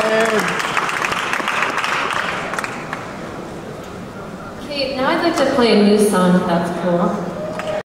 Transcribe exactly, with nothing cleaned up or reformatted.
Okay, now I'd like to play a new song, if that's cool.